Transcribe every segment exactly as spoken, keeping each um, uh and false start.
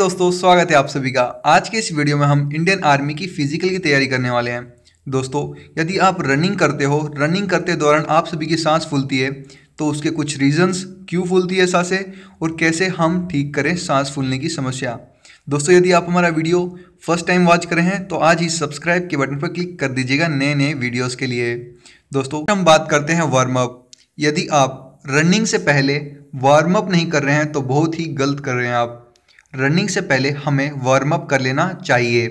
दोस्तों, स्वागत है आप सभी का। आज के इस वीडियो में हम इंडियन आर्मी की फिजिकल की तैयारी करने वाले हैं। दोस्तों, यदि आप रनिंग करते हो, रनिंग करते दौरान आप सभी की सांस फूलती है तो उसके कुछ रीजंस, क्यों फूलती है सांसें और कैसे हम ठीक करें सांस फूलने की समस्या। दोस्तों, यदि आप हमारा वीडियो फर्स्ट टाइम वॉच करें हैं तो आज ही सब्सक्राइब के बटन पर क्लिक कर दीजिएगा नए नए वीडियोज़ के लिए। दोस्तों, हम बात करते हैं वार्म अप। यदि आप रनिंग से पहले वार्म अप नहीं कर रहे हैं तो बहुत ही गलत कर रहे हैं आप। रनिंग से पहले हमें वार्म अप कर लेना चाहिए,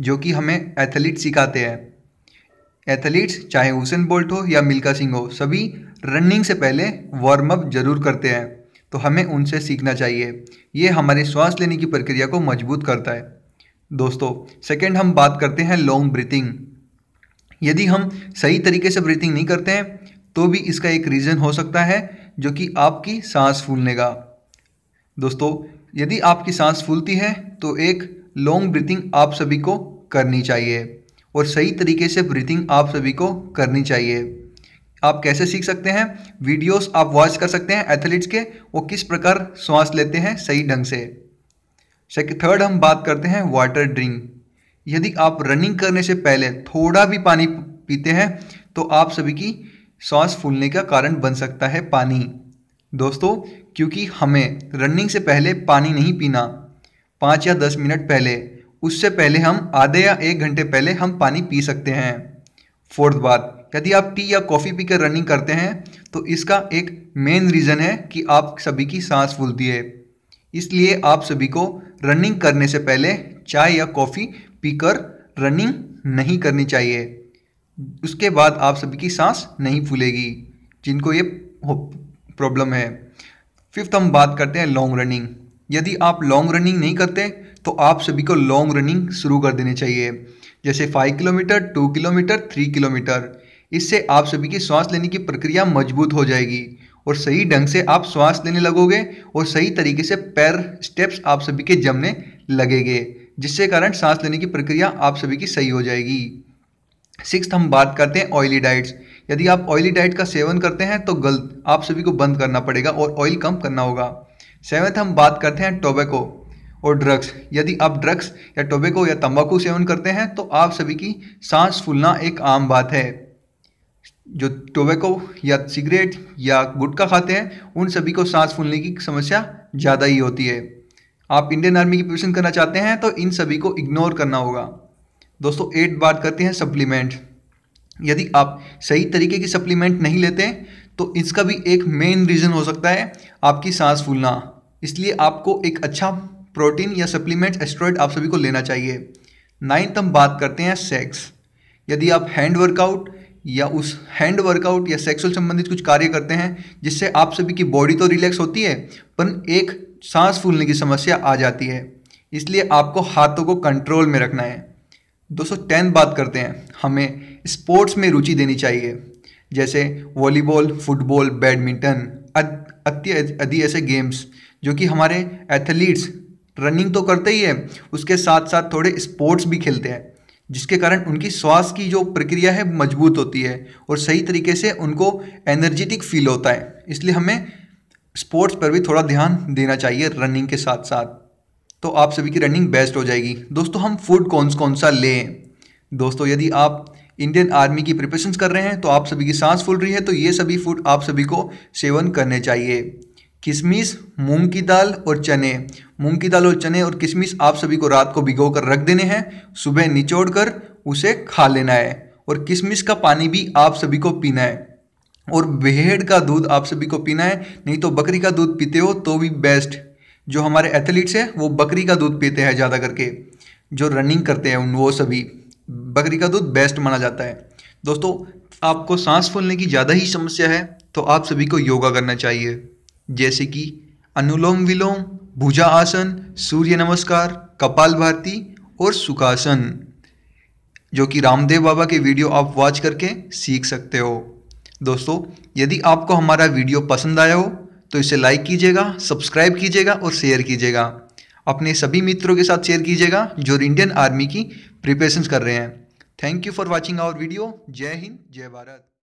जो कि हमें एथलीट सिखाते हैं। एथलीट्स चाहे उसेन बोल्ट हो या मिल्का सिंह हो, सभी रनिंग से पहले वार्म अप जरूर करते हैं, तो हमें उनसे सीखना चाहिए। ये हमारे श्वास लेने की प्रक्रिया को मजबूत करता है। दोस्तों, सेकेंड हम बात करते हैं लॉन्ग ब्रीथिंग। यदि हम सही तरीके से ब्रीथिंग नहीं करते हैं तो भी इसका एक रीज़न हो सकता है, जो कि आपकी सांस फूलने का। दोस्तों, यदि आपकी सांस फूलती है तो एक लॉन्ग ब्रीथिंग आप सभी को करनी चाहिए और सही तरीके से ब्रीथिंग आप सभी को करनी चाहिए। आप कैसे सीख सकते हैं, वीडियोस आप वॉच कर सकते हैं एथलीट्स के, वो किस प्रकार सांस लेते हैं सही ढंग से। थर्ड हम बात करते हैं वाटर ड्रिंक। यदि आप रनिंग करने से पहले थोड़ा भी पानी पीते हैं तो आप सभी की सांस फूलने का कारण बन सकता है पानी। दोस्तों, क्योंकि हमें रनिंग से पहले पानी नहीं पीना, पाँच या दस मिनट पहले, उससे पहले हम आधे या एक घंटे पहले हम पानी पी सकते हैं। फोर्थ बात, यदि आप टी या कॉफ़ी पीकर रनिंग करते हैं तो इसका एक मेन रीज़न है कि आप सभी की सांस फूलती है, इसलिए आप सभी को रनिंग करने से पहले चाय या कॉफ़ी पीकर रनिंग नहीं करनी चाहिए। उसके बाद आप सभी की सांस नहीं फूलेगी, जिनको ये प्रॉब्लम है। फिफ्थ हम बात करते हैं लॉन्ग रनिंग। यदि आप लॉन्ग रनिंग नहीं करते तो आप सभी को लॉन्ग रनिंग शुरू कर देनी चाहिए, जैसे five kilometre, two kilometre, three kilometre. इससे आप सभी की श्वास लेने की प्रक्रिया मजबूत हो जाएगी और सही ढंग से आप श्वास लेने लगोगे और सही तरीके से पैर स्टेप्स आप सभी के जमने लगेंगे, जिसके कारण सांस लेने की प्रक्रिया आप सभी की सही हो जाएगी। सिक्स्थ हम बात करते हैं ऑयली डाइट्स। यदि आप ऑयली डाइट का सेवन करते हैं तो गलत आप सभी को बंद करना पड़ेगा और ऑयल कम करना होगा। सेवन्थ हम बात करते हैं टोबैको और ड्रग्स। यदि आप ड्रग्स या टोबैको या तंबाकू सेवन करते हैं तो आप सभी की सांस फूलना एक आम बात है। जो टोबैको या सिगरेट या गुटखा खाते हैं उन सभी को सांस फूलने की समस्या ज़्यादा ही होती है। आप इंडियन आर्मी की प्रिपरेशन करना चाहते हैं तो इन सभी को इग्नोर करना होगा। दोस्तों, एट बात करते हैं सप्लीमेंट। यदि आप सही तरीके की सप्लीमेंट नहीं लेते तो इसका भी एक मेन रीज़न हो सकता है आपकी सांस फूलना, इसलिए आपको एक अच्छा प्रोटीन या सप्लीमेंट एस्टेरॉइड आप सभी को लेना चाहिए। नाइन्थ हम बात करते हैं सेक्स। यदि आप हैंड वर्कआउट या उस हैंड वर्कआउट या सेक्सुअल संबंधित कुछ कार्य करते हैं जिससे आप सभी की बॉडी तो रिलैक्स होती है पर एक सांस फूलने की समस्या आ जाती है, इसलिए आपको हाथों को कंट्रोल में रखना है। दोस्तों, टेंथ बात करते हैं, हमें स्पोर्ट्स में रुचि देनी चाहिए, जैसे वॉलीबॉल, फुटबॉल, बैडमिंटन आदि ऐसे गेम्स, जो कि हमारे एथलीट्स रनिंग तो करते ही है, उसके साथ साथ थोड़े स्पोर्ट्स भी खेलते हैं, जिसके कारण उनकी श्वास की जो प्रक्रिया है मजबूत होती है और सही तरीके से उनको एनर्जेटिक फील होता है। इसलिए हमें स्पोर्ट्स पर भी थोड़ा ध्यान देना चाहिए रनिंग के साथ साथ, तो आप सभी की रनिंग बेस्ट हो जाएगी। दोस्तों, हम फूड कौन कौन सा लें। दोस्तों, यदि आप इंडियन आर्मी की प्रिपरेशंस कर रहे हैं तो आप सभी की सांस फूल रही है तो ये सभी फूड आप सभी को सेवन करने चाहिए। किशमिश, मूंग की दाल और चने, मूंग की दाल और चने और किशमिश आप सभी को रात को भिगो कर रख देने हैं, सुबह निचोड़ कर उसे खा लेना है और किशमिश का पानी भी आप सभी को पीना है और भेड़ का दूध आप सभी को पीना है, नहीं तो बकरी का दूध पीते हो तो भी बेस्ट। जो हमारे एथलीट्स हैं वो बकरी का दूध पीते हैं ज़्यादा करके, जो रनिंग करते हैं उन वो सभी बकरी का दूध बेस्ट माना जाता है। दोस्तों, आपको सांस फूलने की ज़्यादा ही समस्या है तो आप सभी को योगा करना चाहिए, जैसे कि अनुलोम विलोम, भुजा आसन, सूर्य नमस्कार, कपालभाति और सुखासन, जो कि रामदेव बाबा के वीडियो आप वॉच करके सीख सकते हो। दोस्तों, यदि आपको हमारा वीडियो पसंद आया हो तो इसे लाइक कीजिएगा, सब्सक्राइब कीजिएगा और शेयर कीजिएगा। अपने सभी मित्रों के साथ शेयर कीजिएगा जो इंडियन आर्मी की प्रिपरेशंस कर रहे हैं। Thank you for watching our video. जय हिंद, जय भारत।